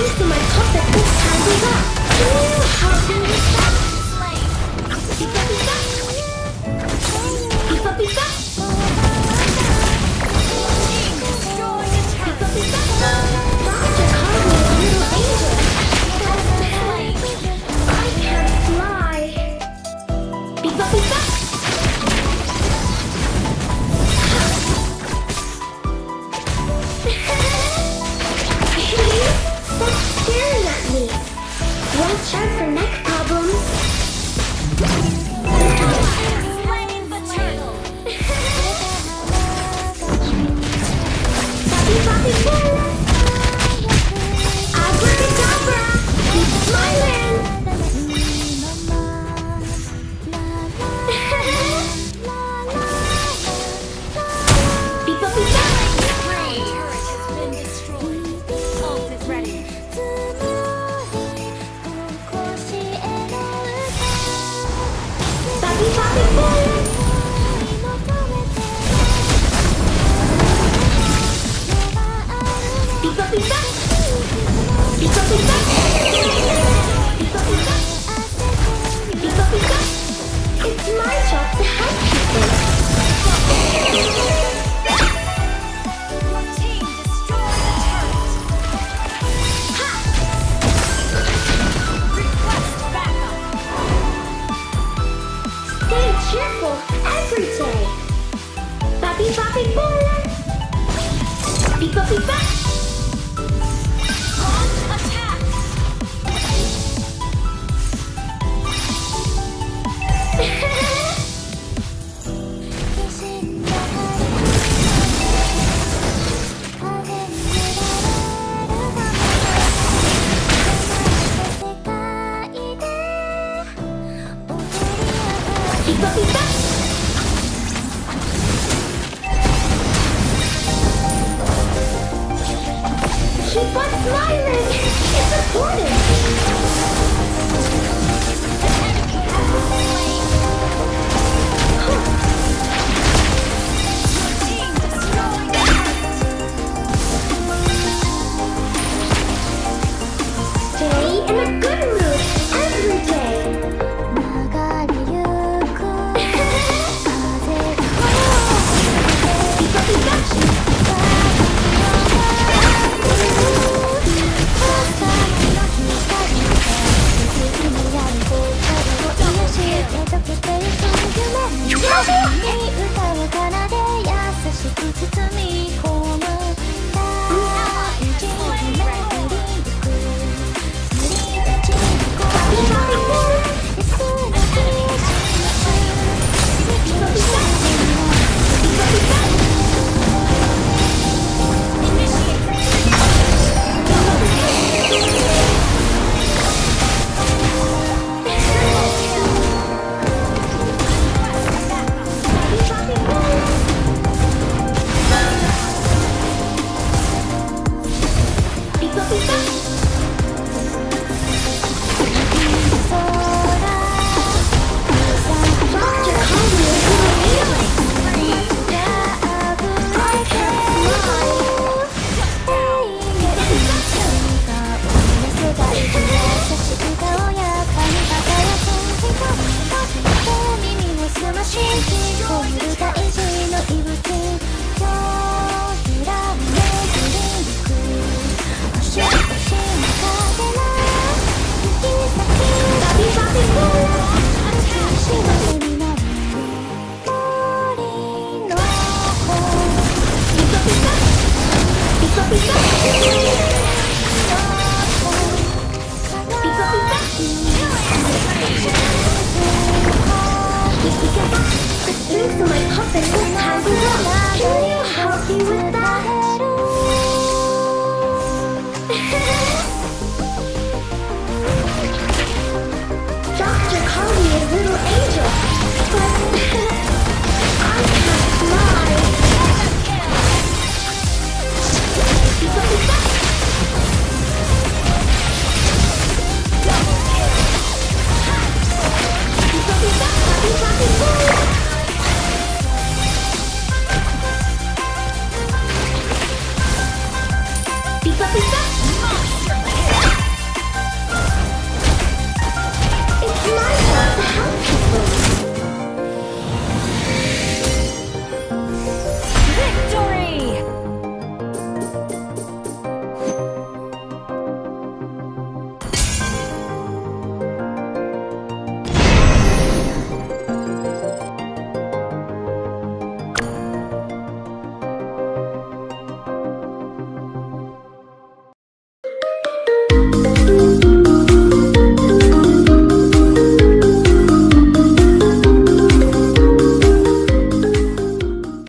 Thanks to my top that this time we got. Ooh, how do we stop? Keep on smiling! It's important! Stay in a good mood every day! Thanks for my puppet this time. Can you help me with that?